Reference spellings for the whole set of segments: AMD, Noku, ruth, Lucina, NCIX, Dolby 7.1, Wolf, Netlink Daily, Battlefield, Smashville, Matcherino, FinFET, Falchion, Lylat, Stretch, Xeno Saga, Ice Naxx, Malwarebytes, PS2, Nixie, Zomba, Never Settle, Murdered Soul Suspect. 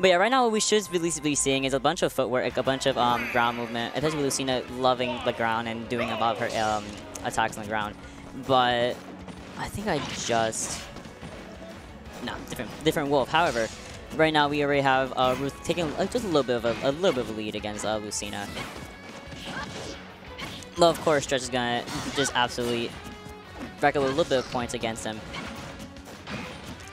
But yeah, right now what we should really be seeing is a bunch of footwork, a bunch of ground movement, especially Lucina loving the ground and doing above her attacks on the ground. But I think I just... No, different Wolf. However, right now we already have Ruth taking just a little bit of a lead against Lucina. Well, of course, Stretch is gonna just absolutely rack up a little bit of points against him.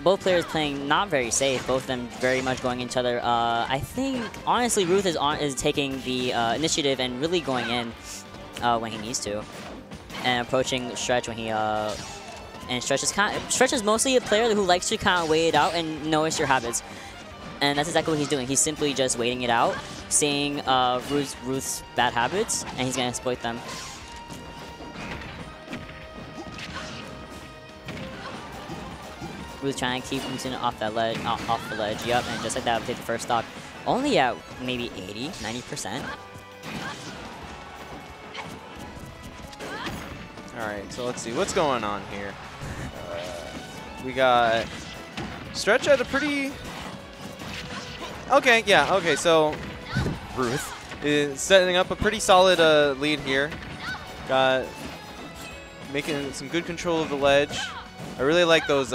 Both players playing not very safe. Both of them very much going each other. I think honestly, Ruth is taking the initiative and really going in when he needs to, and approaching Stretch when he. And Stretch is mostly a player who likes to kind of wait it out and notice your habits. And that's exactly what he's doing. He's simply just waiting it out, seeing Ruth's bad habits, and he's going to exploit them. Ruth trying to keep Lucina off that ledge, off the ledge, yep, and just like that, take the first stock. Only at maybe 80, 90%. Alright, so let's see what's going on here. We got Stretch at a pretty... Okay, yeah, okay, so Ruth is setting up a pretty solid lead here. Got... making some good control of the ledge. I really like those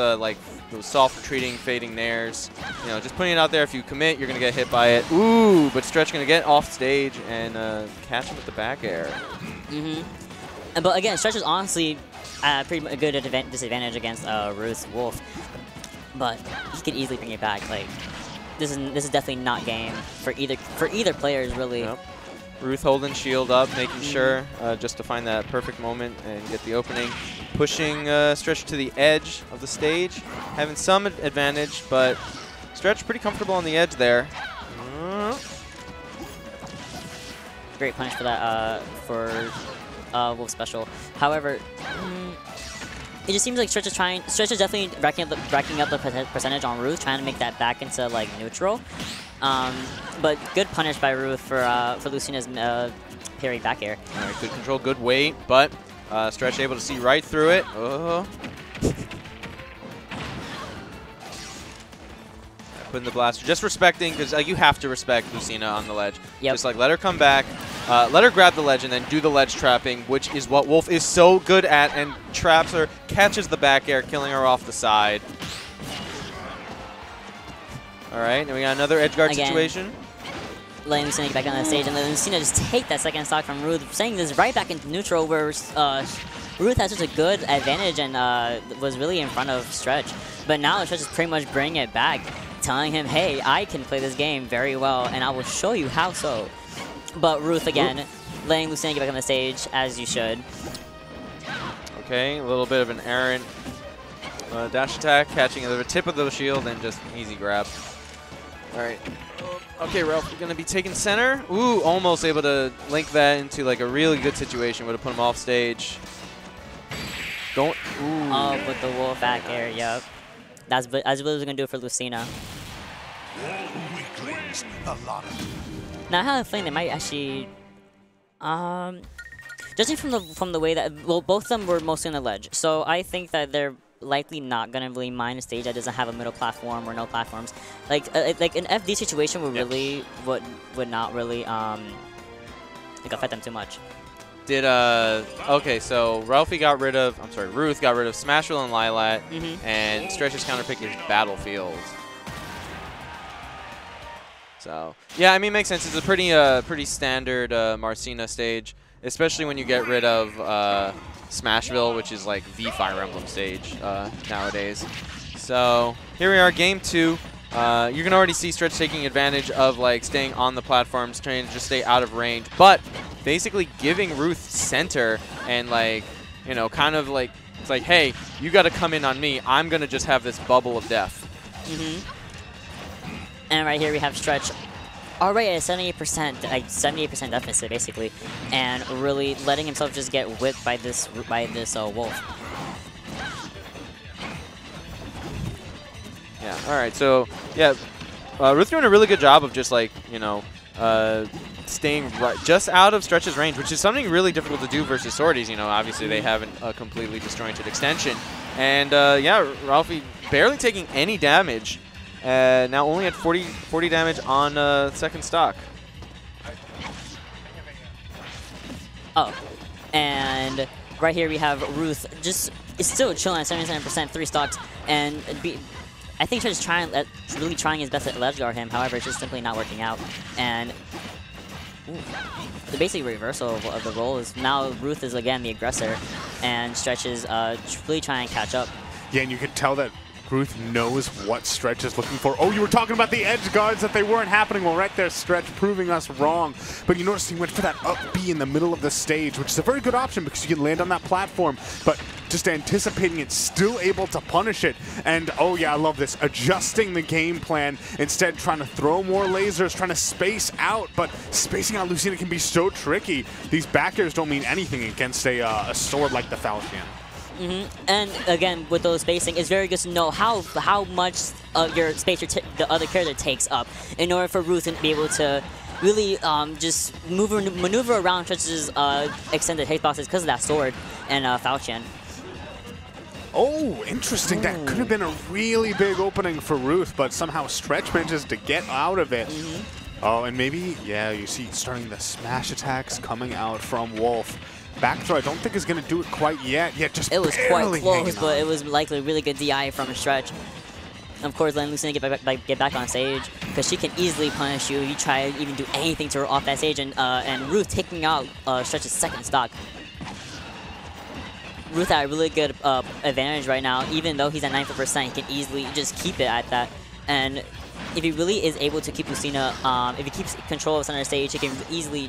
soft retreating, fading nairs. You know, just putting it out there. If you commit, you're going to get hit by it. Ooh, but Stretch going to get off stage and catch him with the back air. Mm-hmm. But again, Stretch is honestly pretty good at disadvantage against Ruth's Wolf, but he could easily bring it back. Like this is definitely not game for either players really. Yep. Ruth holding shield up, making sure just to find that perfect moment and get the opening, pushing Stretch to the edge of the stage, having some advantage, but Stretch pretty comfortable on the edge there. Great punish for that for. Wolf special. However, it just seems like Stretch is definitely racking up the percentage on Ruth, trying to make that back into like neutral. But good punish by Ruth for Lucina's parry back air. All right, good control, good weight, but Stretch able to see right through it. Oh. Putting the blaster, just respecting, because you have to respect Lucina on the ledge. Yep. Just like let her come back. Let her grab the ledge and then do the ledge trapping, which is what Wolf is so good at, and traps her, catches the back air, killing her off the side. All right, and we got another edge guard situation. Letting Lucina get back on the stage, and letting Lucina just take that second stock from Ruth, saying this right back into neutral, where Ruth has such a good advantage and was really in front of Stretch. But now Stretch is pretty much bringing it back, telling him, hey, I can play this game very well, and I will show you how so. But Ruth again, letting Lucina get back on the stage, as you should. Okay, a little bit of an errant dash attack, catching the tip of the shield, and just easy grab. All right. Okay, Ralph, you're gonna be taking center. Ooh, almost able to link that into like a really good situation. Would have put him off stage. Don't. Ooh. Oh, with the Wolf back air, yep. That's what we're gonna do for Lucina. A lot of you. Now I have a feeling they might actually, judging from the way that, well, both of them were mostly on the ledge, so I think that they're likely not gonna really mind a stage that doesn't have a middle platform or no platforms. Like an FD situation would really would not really like affect them too much. Did okay? So Ralphie got rid of, I'm sorry, Ruth got rid of Smashville and Lylat, and Stretch's counterpick is Battlefield. So yeah, I mean, makes sense. It's a pretty standard Marcina stage, especially when you get rid of Smashville, which is like the Fire Emblem stage nowadays. So here we are, game 2. You can already see Stretch taking advantage of like staying on the platforms, trying to just stay out of range, but basically giving Ruth center and like, you know, kind of like it's like, hey, you got to come in on me. I'm gonna just have this bubble of death. And right here we have Stretch already at 78%, like 78% deficit basically, and really letting himself just get whipped by this Wolf. Yeah. All right. So yeah, Ruth doing a really good job of just like, you know, staying right just out of Stretch's range, which is something really difficult to do versus sorties. You know, obviously they haven't completely disjointed extension, and yeah, Ralphie barely taking any damage. Now only at 40 damage on second stock. Oh, and right here we have Ruth just is still chilling at 77%, 3 stocks, and I think she's trying, really trying his best at ledge guard him. However, it's just simply not working out. And the basic reversal of the role is now Ruth is again the aggressor, and Stretch is really trying to catch up. Yeah, and you can tell that Ruth knows what Stretch is looking for. Oh, you were talking about the edge guards that they weren't happening. Well, right there, Stretch proving us wrong. But you notice he went for that up B in the middle of the stage, which is a very good option because you can land on that platform. But just anticipating it, still able to punish it. And oh yeah, I love this. Adjusting the game plan. Instead, trying to throw more lasers, trying to space out. But spacing out Lucina can be so tricky. These back airs don't mean anything against a sword like the Falchion. Mm-hmm. And again, with those spacing, it's very good to know how much of your space the other character takes up in order for Ruth to be able to really just maneuver around Stretch's extended hitboxes because of that sword and Falchion. Oh, interesting. Ooh. That could have been a really big opening for Ruth, but somehow Stretch manages to get out of it. Mm-hmm. Oh, and maybe, yeah, you see starting the smash attacks coming out from Wolf. Back throw, I don't think is going to do it quite yet. Yeah, just it was quite close, but it was likely a really good DI from Stretch. Of course, letting Lucina get back on stage because she can easily punish you. You try to even do anything to her off that stage, and Ruth taking out Stretch's second stock. Ruth had a really good advantage right now, even though he's at 90%. He can easily just keep it at that, and if he really is able to keep Lucina, if he keeps control of center stage, he can easily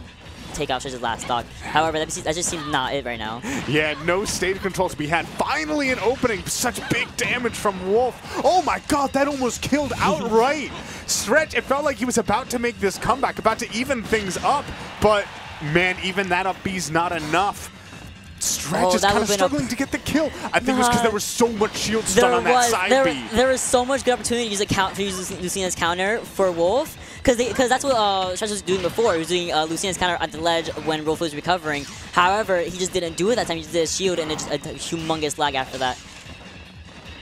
take out Stretch's last stock. However, that just seems not it right now. Yeah, no stage control to be had. Finally an opening. Such big damage from Wolf. Oh my god, that almost killed outright. Stretch, it felt like he was about to make this comeback, about to even things up, but man, even that up B's not enough. Stretch is kind of struggling to get the kill. I think it was because there was so much shield stun on that side B. There was so much good opportunity to use, Lucina's counter for Wolf. Because that's what Stretch was doing before. He was doing Lucina's counter at the ledge when Wolf was recovering. However, he just didn't do it that time. He just did a shield, and it's a humongous lag after that.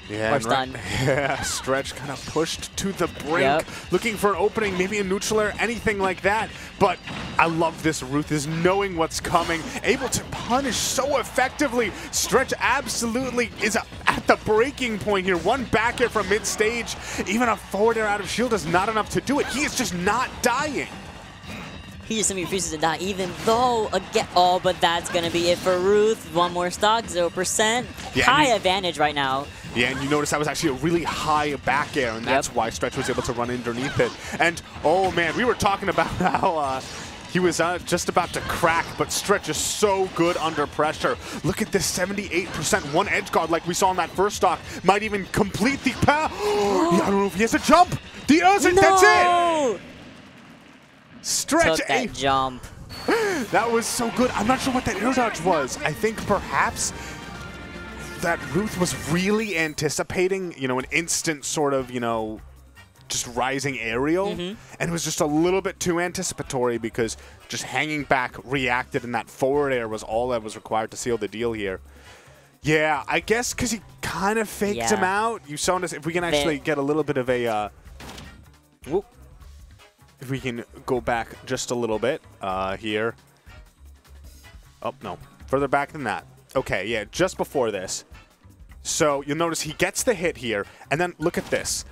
Yeah, or stun. Yeah, Stretch kind of pushed to the brink, looking for an opening, maybe a neutral air, anything like that. But I love this. Ruth is knowing what's coming, able to punish so effectively. Stretch absolutely is at the breaking point here. One back air from mid-stage, even a forward air out of shield is not enough to do it. He is just not dying. He just simply refuses to die, even though, again, oh, but that's going to be it for Ruth. One more stock, 0%. Yeah, high advantage right now. Yeah, and you notice that was actually a really high back air, and that's why Stretch was able to run underneath it. And, oh man, we were talking about how he was just about to crack, but Stretch is so good under pressure. Look at this 78%. One edge guard like we saw in that first stock might even complete the path. I don't know if he has a jump. The other, that's it. Stretch took that jump. That was so good. I'm not sure what that air dodge was. I think perhaps that Ruth was really anticipating, you know, an instant sort of, you know, just rising aerial. And it was just a little bit too anticipatory because just hanging back, reacted, and that forward air was all that was required to seal the deal here. Yeah, I guess because he kind of faked him out. You saw this, if we can actually get a little bit of a... if we can go back just a little bit here. Oh, no. Further back than that. Okay, yeah, just before this. So you'll notice he gets the hit here, and then look at this.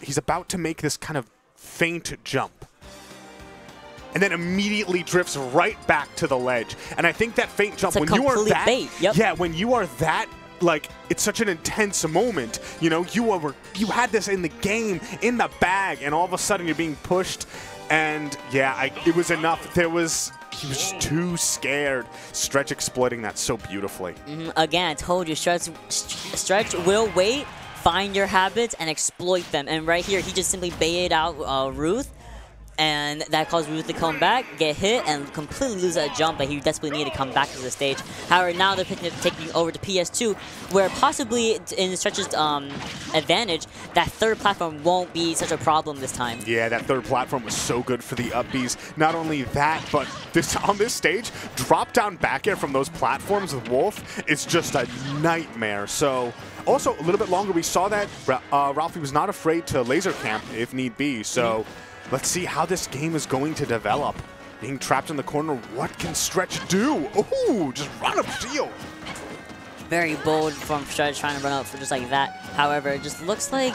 He's about to make this kind of feint jump, and then immediately drifts right back to the ledge. And I think that feint jump, when you are that, yeah, when you are that, like, it's such an intense moment. You know, you had this in the game, in the bag, and all of a sudden you're being pushed. And yeah, it was enough. He was too scared. Stretch exploiting that so beautifully. Again, I told you, Stretch will wait, find your habits, and exploit them. And right here, he just simply baited out Ruth. And that caused Ruth to come back, get hit, and completely lose that jump that he desperately needed to come back to the stage. However, now they're taking over to PS2, where possibly, in Stretch's advantage, that third platform won't be such a problem this time. Yeah, that third platform was so good for the up B's. Not only that, but on this stage, drop down back air from those platforms with Wolf is just a nightmare. So Also, a little bit longer, we saw that Ralphie was not afraid to laser camp if need be. So let's see how this game is going to develop. Being trapped in the corner, what can Stretch do? Ooh, just run up shield. Very bold from Stretch trying to run up for just like that. However, it just looks like,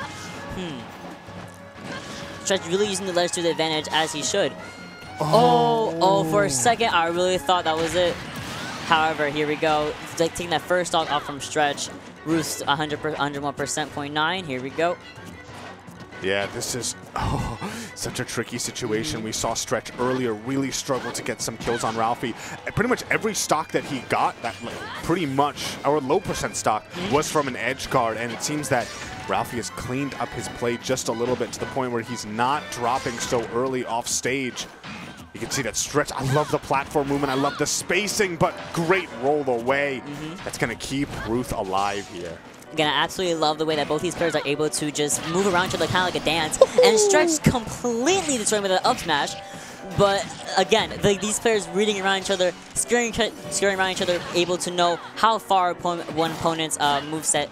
Stretch really using the ledge to the advantage as he should. Oh, for a second, I really thought that was it. However, here we go. It's like taking that first stock off from Stretch. Roost 101.9. Here we go. Yeah, this is such a tricky situation. We saw Stretch earlier really struggle to get some kills on Ralphie. Pretty much every stock that he got, that pretty much our low percent stock, was from an edge guard. And it seems that Ralphie has cleaned up his play just a little bit to the point where he's not dropping so early off stage. You can see that Stretch. I love the platform movement. I love the spacing, but great roll away. That's going to keep Ruth alive here. Again, I absolutely love the way that both these players are able to just move around each other kind of like a dance. And Stretch completely destroying with an up smash. But again, these players reading around each other, scaring around each other, able to know how far one opponent's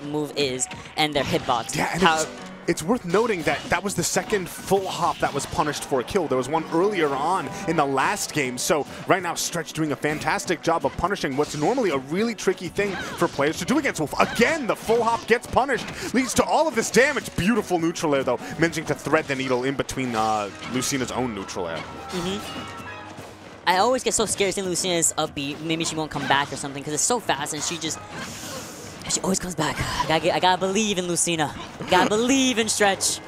move is and their hitbox. Yeah, and it's worth noting that that was the second full hop that was punished for a kill. There was one earlier on in the last game. So right now, Stretch doing a fantastic job of punishing what's normally a really tricky thing for players to do against Wolf. Again, the full hop gets punished, leads to all of this damage. Beautiful neutral air, though, managing to thread the needle in between Lucina's own neutral air. I always get so scared seeing Lucina's upbeat. Maybe she won't come back or something because it's so fast and she just... She always comes back. I gotta believe in Lucina. Gotta believe in Stretch.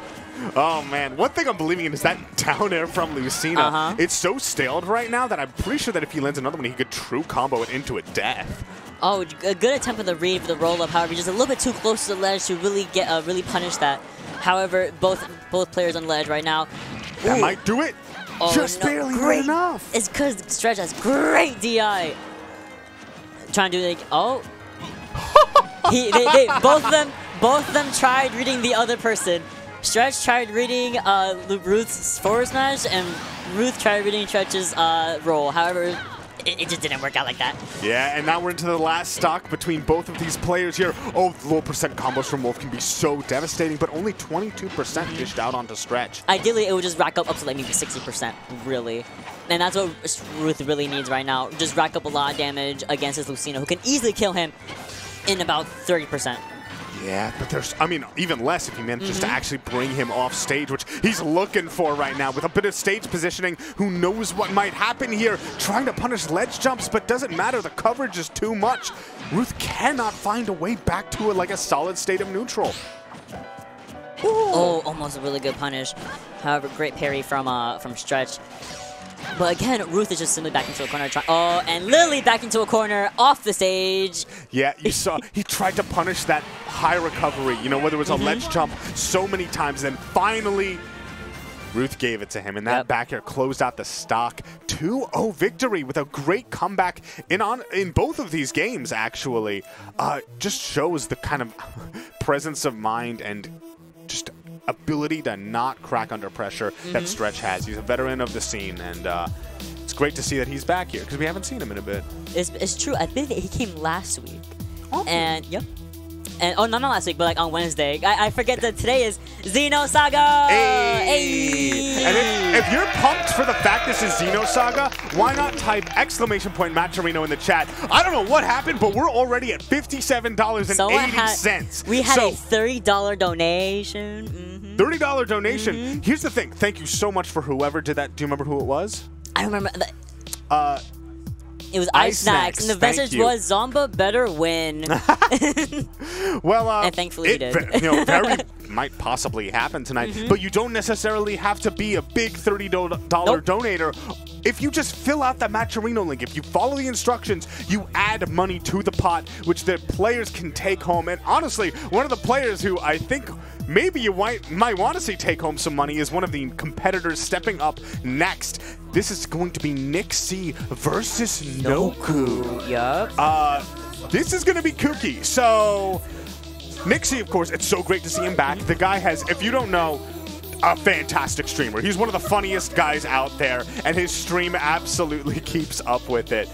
Oh, man. One thing I'm believing in is that down air from Lucina. It's so staled right now that I'm pretty sure that if he lands another one, he could true combo it into a death. Oh, a good attempt at the read for the roll-up. However, just a little bit too close to the ledge to really get really punish that. However, both players on ledge right now. That might do it. Oh, just barely enough. It's because Stretch has great DI. Trying to do it. Both of them tried reading the other person. Stretch tried reading Ruth's forward smash, and Ruth tried reading Stretch's roll. However, it just didn't work out like that. Yeah, and now we're into the last stock between both of these players here. Oh, low percent combos from Wolf can be so devastating, but only 22% dished out onto Stretch. Ideally, it would just rack up to like maybe 60%, really. And that's what Ruth really needs right now. Just rack up a lot of damage against his Lucina, who can easily kill him in about 30%. Yeah, but there's, I mean, even less if he manages to actually bring him off stage, which he's looking for right now with a bit of stage positioning. Who knows what might happen here? Trying to punish ledge jumps, but doesn't matter. The coverage is too much. Ruth cannot find a way back to like a solid state of neutral. Ooh. Oh, almost a really good punish. However, great parry from Stretch. But again, Ruth is just simply back into a corner. Oh, and Lily back into a corner off the stage. Yeah, you saw he tried to punish that high recovery, you know, whether it was a ledge jump so many times. Then finally, Ruth gave it to him. And that back air closed out the stock. 2-0 victory with a great comeback in both of these games, actually. Just shows the kind of presence of mind and just ability to not crack under pressure that Stretch has. He's a veteran of the scene, and it's great to see that he's back here because we haven't seen him in a bit. It's true. I think that he came last week. Oh. And, and not last week, but like on Wednesday. I forget that today is Xeno Saga! Hey! Hey! And if you're pumped for the fact this is Xeno Saga, why not type ! Matcherino in the chat? I don't know what happened, but we're already at $57.80. We had a $30 donation. $30 donation. Here's the thing. Thank you so much for whoever did that. Do you remember who it was? I remember. It was Ice Naxx, and the message was Zomba better win. Well, and thankfully it did. You know, very might possibly happen tonight, but you don't necessarily have to be a big $30 donator. If you just fill out the Matcherino link, if you follow the instructions, you add money to the pot, which the players can take home. And honestly, one of the players who I think maybe you might want to see take home some money is one of the competitors stepping up next. This is going to be Nixie versus Noku. Yup. This is going to be kooky. So Nixie, of course, it's so great to see him back. The guy has, if you don't know, a fantastic streamer. He's one of the funniest guys out there, and his stream absolutely keeps up with it.